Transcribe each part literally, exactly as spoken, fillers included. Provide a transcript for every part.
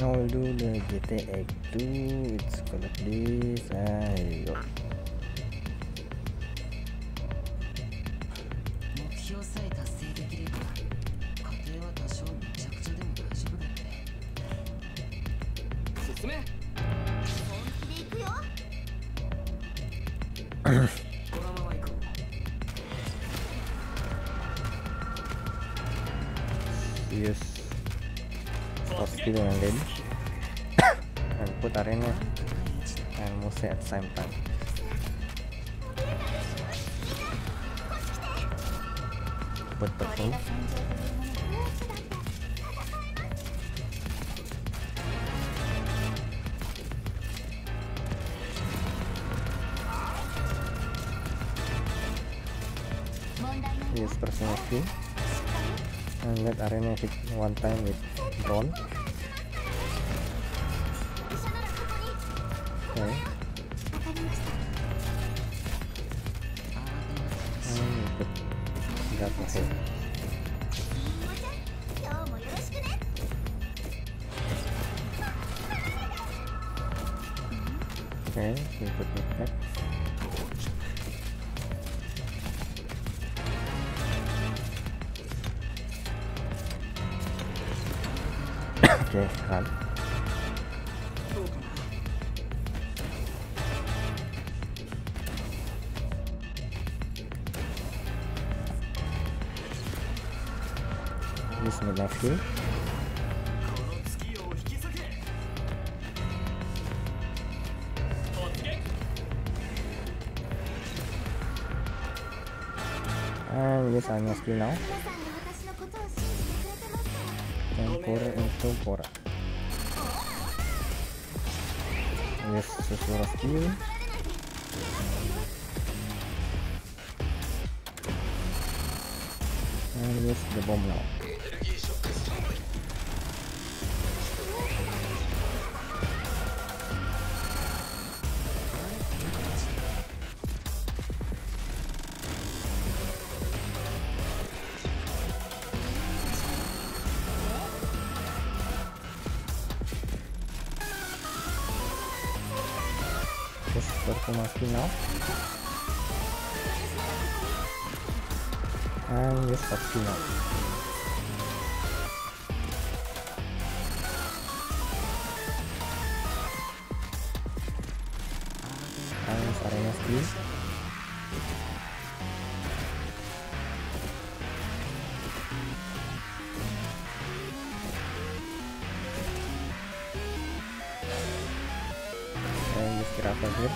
Now we'll do the G T A two. It's collect this. Ayo. Yes, pasti dengan damage and put arena and muse at same time. Put purple. Yes, personality. And let arena hit one time with drone. Okay. And put that ahead. Okay, we put it back. Okay, run. Use my left here. And yes, I'm asking now. Tempura into Pora. Yes, sesuara skill. And yes, the bomb now. Masking now, and yes, masking now. And yes, arena skill. And yes, grab here.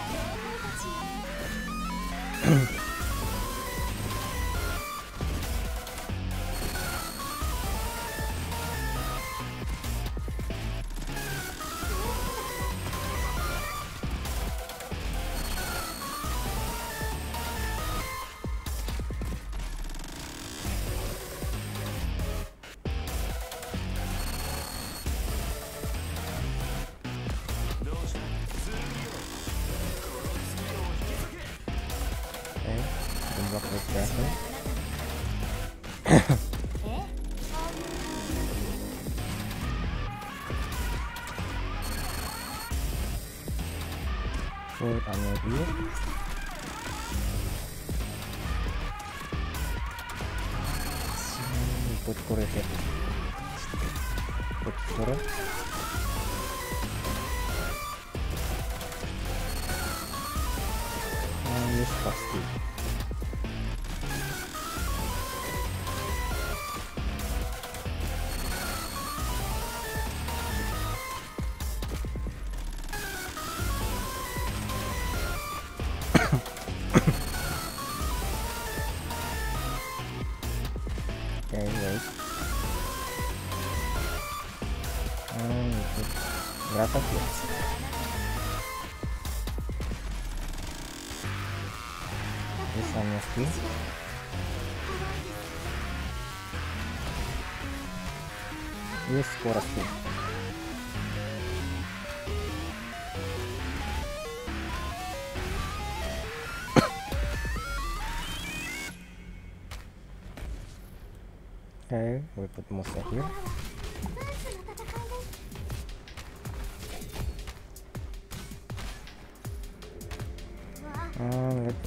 So I'm here. Put Korea here. Put Korea. And use pasti. Berapa sih? Bisa mesti. Ini skor aku. Okay, we put mouse here. Ah,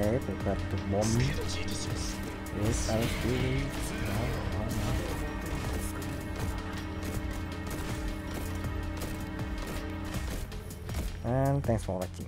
Okay, we got the bomb. Yes, I see. And thanks for watching.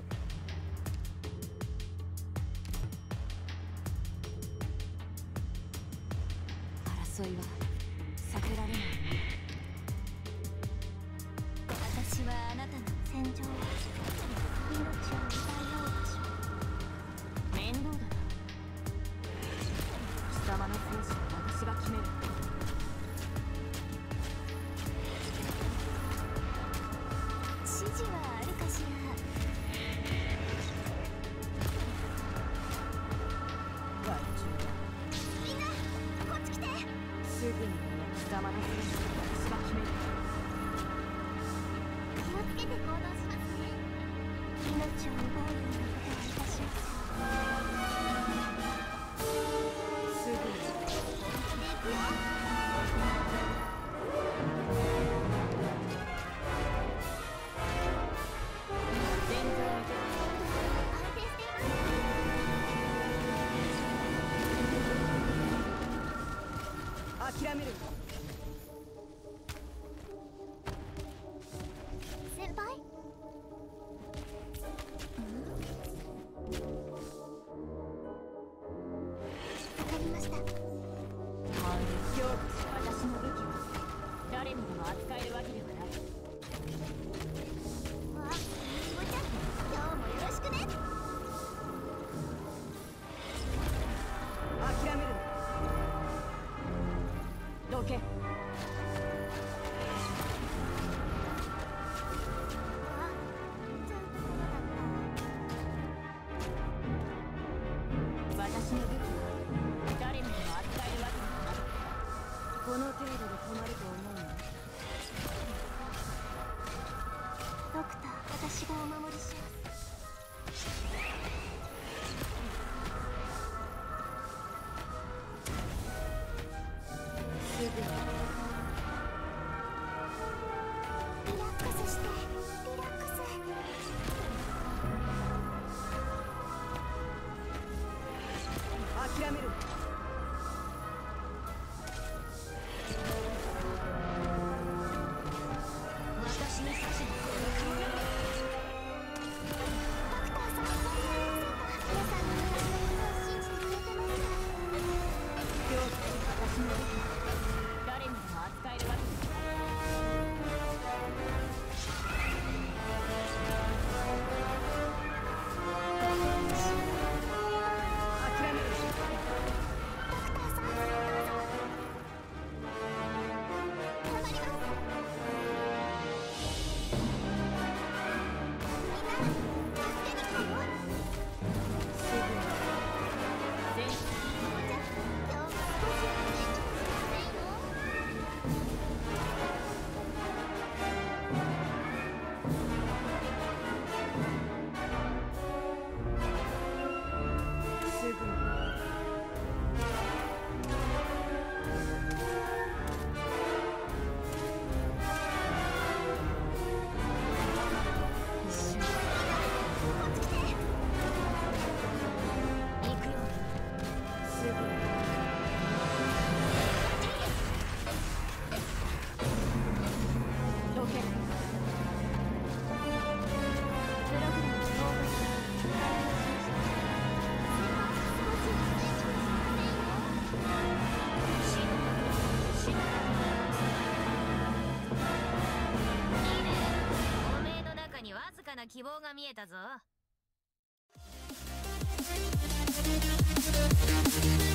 Thank you.